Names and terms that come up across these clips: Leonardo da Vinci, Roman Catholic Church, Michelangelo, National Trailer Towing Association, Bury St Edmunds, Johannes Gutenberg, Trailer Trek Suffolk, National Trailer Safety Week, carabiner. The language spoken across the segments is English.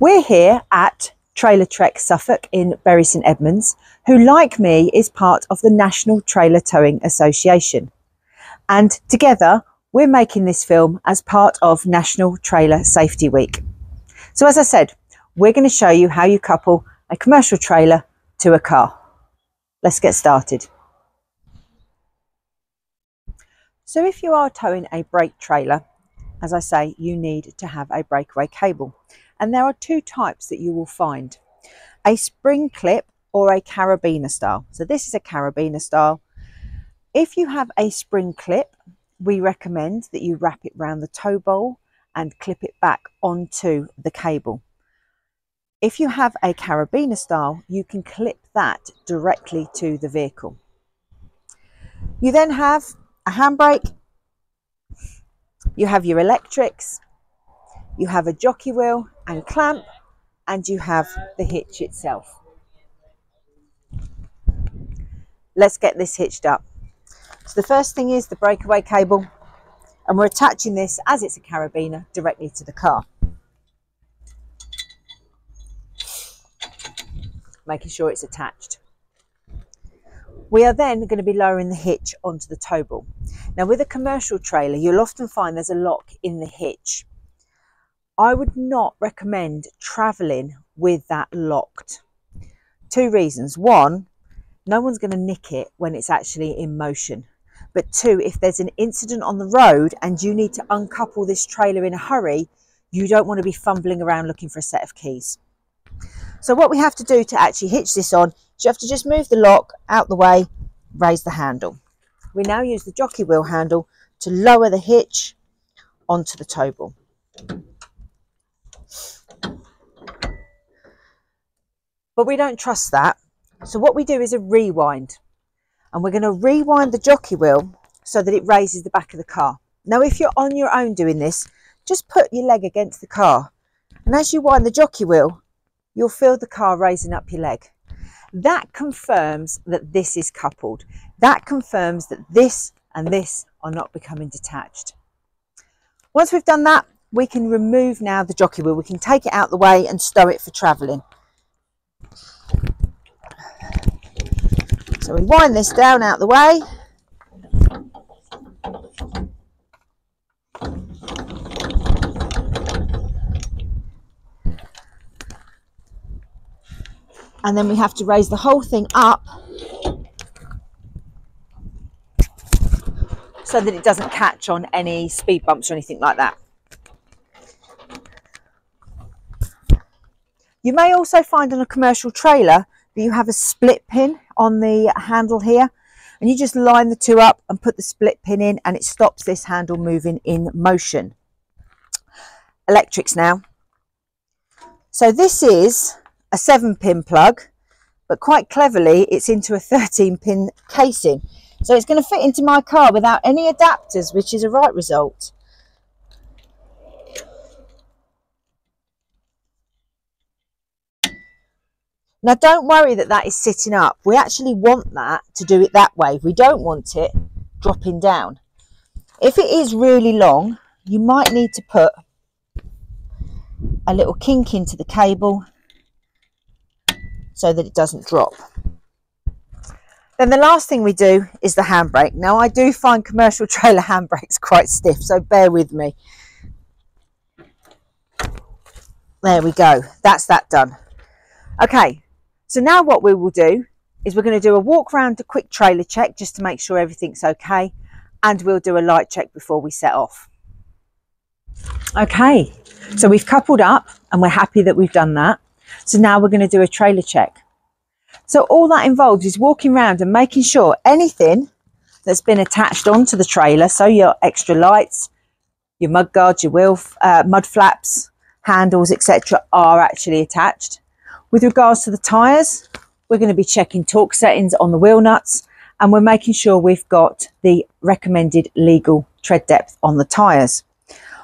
We're here at Trailer Trek Suffolk in Bury St Edmunds, who, like me, is part of the National Trailer Towing Association. And together, we're making this film as part of National Trailer Safety Week. So as I said, we're going to show you how you couple a commercial trailer to a car. Let's get started. So if you are towing a brake trailer, as I say, you need to have a breakaway cable. And there are two types that you will find: a spring clip or a carabiner style. So this is a carabiner style. If you have a spring clip, we recommend that you wrap it round the tow bowl and clip it back onto the cable. If you have a carabiner style, you can clip that directly to the vehicle. You then have a handbrake, you have your electrics, you have a jockey wheel and clamp, and you have the hitch itself. Let's get this hitched up. So the first thing is the breakaway cable, and we're attaching this, as it's a carabiner, directly to the car. Making sure it's attached. We are then going to be lowering the hitch onto the tow ball. Now, with a commercial trailer, you'll often find there's a lock in the hitch. I would not recommend travelling with that locked. Two reasons. One, no one's going to nick it when it's actually in motion. But two, if there's an incident on the road and you need to uncouple this trailer in a hurry, you don't want to be fumbling around looking for a set of keys. So what we have to do to actually hitch this on is you have to just move the lock out the way, raise the handle. We now use the jockey wheel handle to lower the hitch onto the tow ball. But we don't trust that. So what we do is a rewind. And we're going to rewind the jockey wheel so that it raises the back of the car. Now, if you're on your own doing this, just put your leg against the car. And as you wind the jockey wheel, you'll feel the car raising up your leg. That confirms that this is coupled. That confirms that this and this are not becoming detached. Once we've done that, we can remove now the jockey wheel. We can take it out the way and stow it for travelling. So we wind this down out the way. And then we have to raise the whole thing up so that it doesn't catch on any speed bumps or anything like that. You may also find on a commercial trailer that you have a split pin on the handle here, and you just line the two up and put the split pin in, and it stops this handle moving in motion. Electrics now. So this is a 7-pin plug, but quite cleverly it's into a 13-pin casing, so it's going to fit into my car without any adapters, which is a right result. Now, don't worry that that is sitting up. We actually want that to do it that way. We don't want it dropping down. If it is really long, you might need to put a little kink into the cable so that it doesn't drop. Then the last thing we do is the handbrake. Now, I do find commercial trailer handbrakes quite stiff, so bear with me. There we go, that's that done. Okay, so now what we will do is we're going to do a walk around, a quick trailer check just to make sure everything's okay, and we'll do a light check before we set off. Okay, so we've coupled up and we're happy that we've done that. So now we're going to do a trailer check. So all that involves is walking around and making sure anything that's been attached onto the trailer, so your extra lights, your mud guards, your wheel, mud flaps, handles, etc., are actually attached. With regards to the tyres, we're going to be checking torque settings on the wheel nuts, and we're making sure we've got the recommended legal tread depth on the tyres.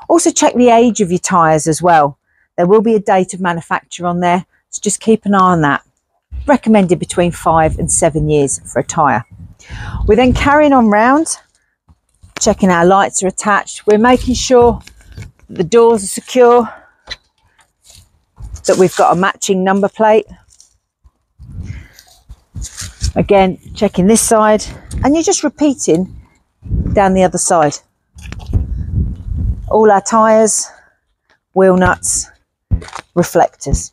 Also check the age of your tyres as well. There will be a date of manufacture on there, so just keep an eye on that. Recommended between 5 and 7 years for a tyre. We're then carrying on round, checking our lights are attached. We're making sure the doors are secure. that we've got a matching number plate. Again, checking this side, and you're just repeating down the other side. All our tyres, wheel nuts, reflectors,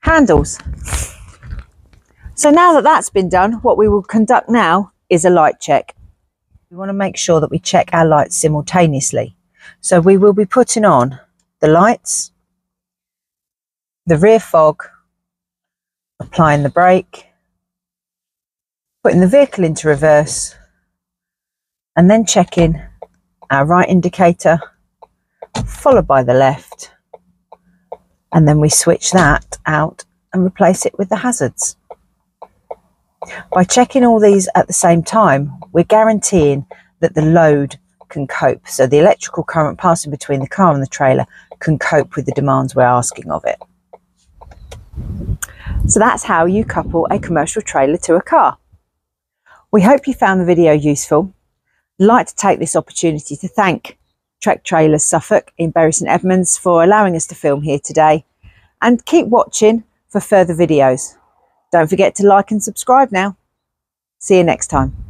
handles. So now that that's been done, what we will conduct now is a light check. We want to make sure that we check our lights simultaneously. So we will be putting on the lights, the rear fog, applying the brake, putting the vehicle into reverse, and then checking our right indicator, followed by the left, and then we switch that out and replace it with the hazards. By checking all these at the same time, we're guaranteeing that the load can cope, so the electrical current passing between the car and the trailer can cope with the demands we're asking of it. So that's how you couple a commercial trailer to a car. We hope you found the video useful. I'd like to take this opportunity to thank Trek Trailer Suffolk in Bury St Edmunds for allowing us to film here today, and keep watching for further videos. Don't forget to like and subscribe now. See you next time.